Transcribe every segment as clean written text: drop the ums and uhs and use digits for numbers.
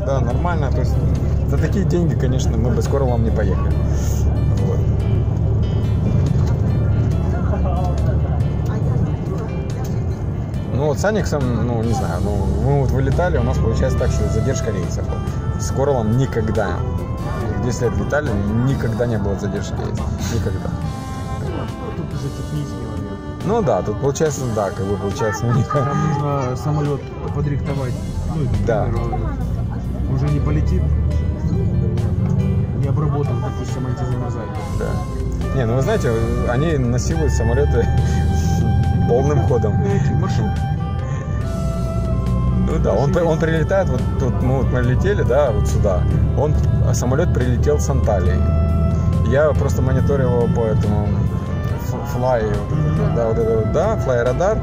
да, нормально. То есть за такие деньги, конечно, мы бы с Королом не поехали. Вот. Ну вот с Аниксом, ну не знаю, ну, мы вот вылетали, у нас получается так, что задержка рейсов. С Королом никогда. 10 лет летали, никогда не было задержки рейсов. Никогда. Тут уже технический момент. Ну да, тут получается, да, как бы получается у них. Там нужно самолет подрихтовать. Ну, да. Уже не полетит. Не обработан, допустим, антизамерзание. Да. Не, ну вы знаете, они насилуют самолеты полным ходом. Маршрут. Ну да, он прилетает, вот тут мы вот летели, да, вот сюда. Самолет прилетел с Анталии. Я просто мониторил его по этому флаерадар.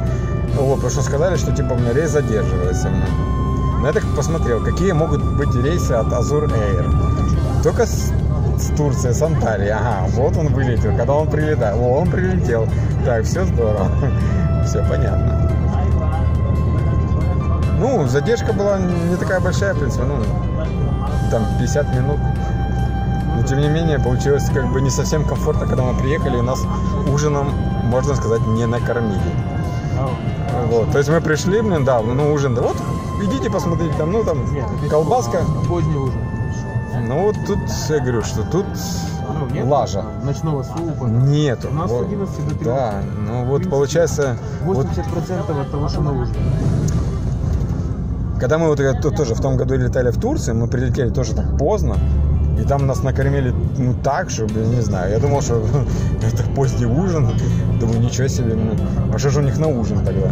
Вот, потому что сказали, что типа у меня рейс задерживается. Но я так посмотрел, какие могут быть рейсы от Азур-Эйр. Только с Турции, с Анталии. Ага, вот он вылетел, когда он прилетал. О, он прилетел. Так, все здорово. Все понятно. Ну, задержка была не такая большая, в принципе, ну, там 50 минут. Но, тем не менее, получилось как бы не совсем комфортно, когда мы приехали, и нас ужином, можно сказать, не накормили. Вот, то есть мы пришли, блин, да, ну, ужин, да, вот, идите посмотрите, там, ну, там, колбаска. Поздний ужин. Ну, вот тут, я говорю, что тут лажа. Ночного супа? Нету. У нас вот, 11 до 3. Да, ну, вот, получается... 80% от того, что на ужин. Когда мы вот тоже в том году летали в Турцию, мы прилетели тоже так поздно, и там нас накормили ну так, что, блин, не знаю, я думал, что это поздний ужин, думаю, ничего себе, ну, а что же у них на ужин тогда?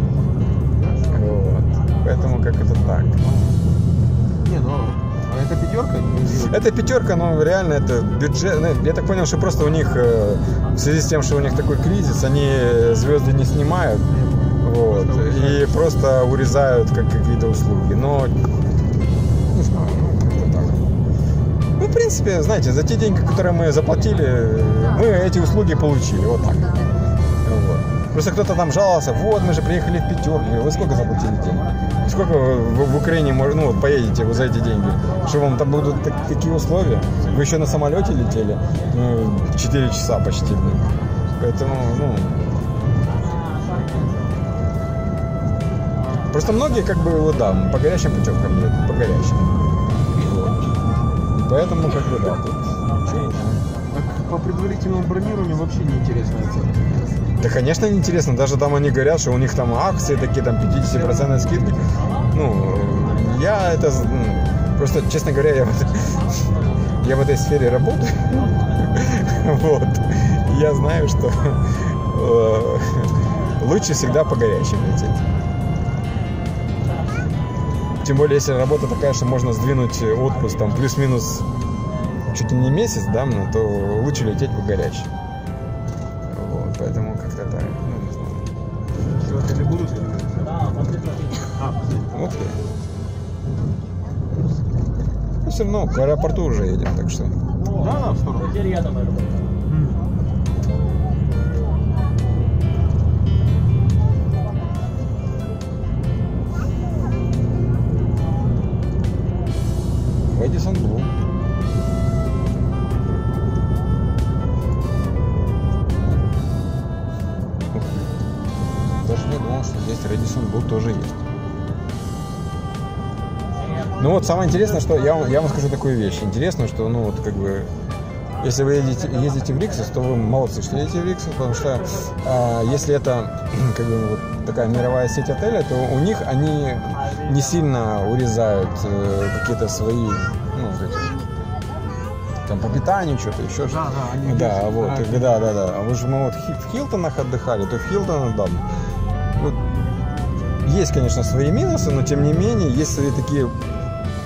Вот, поэтому как это так? Не, ну, а это пятерка? Это пятерка, но реально это бюджет, я так понял, что просто у них, в связи с тем, что у них такой кризис, они звезды не снимают. Вот. И просто урезают как какие-то услуги. Но не знаю, как-то так. Ну, в принципе, знаете, за те деньги, которые мы заплатили, мы эти услуги получили. Вот так. Вот. Просто кто-то там жаловался, вот мы же приехали в пятерке. Вы сколько заплатили денег? Сколько вы в Украине ну, поедете вы за эти деньги? Что вам там будут такие условия? Вы еще на самолете летели? 4 часа почти. Поэтому, ну. Просто многие как бы, вот, да, по горячим путевкам едут, по горячим. Вот. Поэтому как бы, да, тут. Так, по предварительному бронированию вообще неинтересная цена. Да, конечно, неинтересно. Даже там они говорят, что у них там акции такие, там 50% скидки. Ну, я это... Просто, честно говоря, я в этой сфере работаю. Вот. Я знаю, что лучше всегда по горячим лететь. Тем более, если работа такая, что можно сдвинуть отпуск там плюс-минус чуть ли не месяц, да, ну, то лучше лететь по горячей. Вот, поэтому как-то так, ну, не знаю. Чего-то не будут? Вот. Ну, все равно, к аэропорту уже едем, так что. Да, в сторону. Radisson BLU. Даже не думал, что здесь Radisson BLU тоже есть. Ну вот самое интересное, что я вам скажу такую вещь. Интересно, что ну вот как бы если вы ездите в Rixos, то вы молодцы, что едете в Rixos, потому что если это как бы, вот такая мировая сеть отеля, то у них они не сильно урезают какие-то свои, ну, там, по питанию что-то, еще что-то. Да, да, вот, да. А вы же мы вот в Хилтонах отдыхали, то в Хилтонах, да, вот, есть, конечно, свои минусы, но тем не менее есть свои такие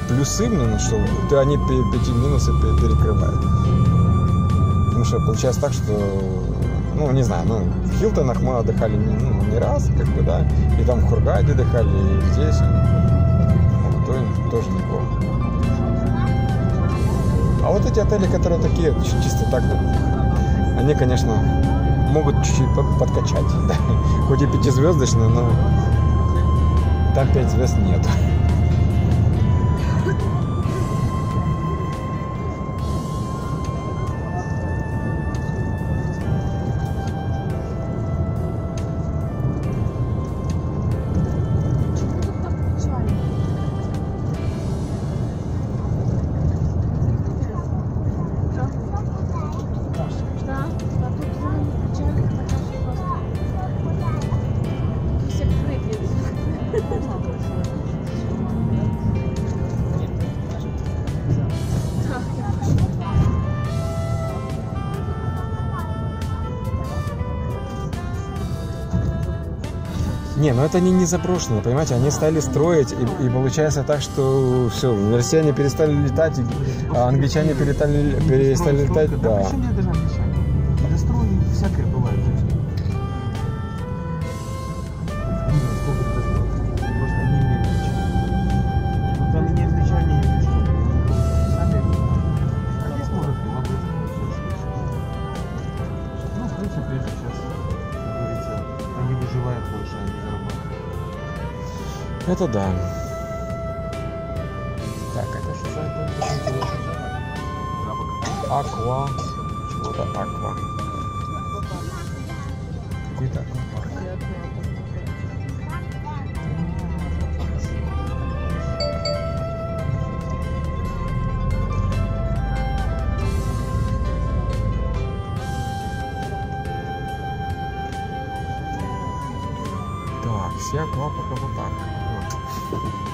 плюсы, ну, что то они эти минусы перекрывают. Потому что получается так, что, ну, не знаю, ну, в Хилтонах мы отдыхали ну, не раз, как бы, да, и там в Хургаде отдыхали, и здесь, ну, то тоже неплохо. А вот эти отели, которые такие, чисто так, они, конечно, могут чуть-чуть подкачать, да. Хоть и пятизвездочные, но там 5 звезд нет. Не, ну это они не заброшены, понимаете, они стали строить, и получается так, что все, россияне перестали летать, а англичане перестали летать, да. Всякое бывает в жизни. Просто они не отличаются. Вот они не отличают, не имеют что. Сами они сможет прилагать. Ну, короче, прежде сейчас, как говорится, они выживают больше, они зарабатывают. Это да. Так, это что за аква. Чего-то аква. Так, все аквапарк вот так.